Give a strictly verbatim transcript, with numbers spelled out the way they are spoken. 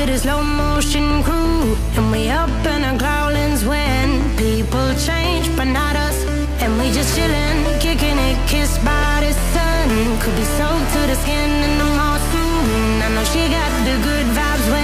it is slow motion crew, and we up in our growlings when people change, but not us. And we just chillin', kicking it, kissed by the sun. Could be soaked to the skin in the mall soon. I know she got the good vibes when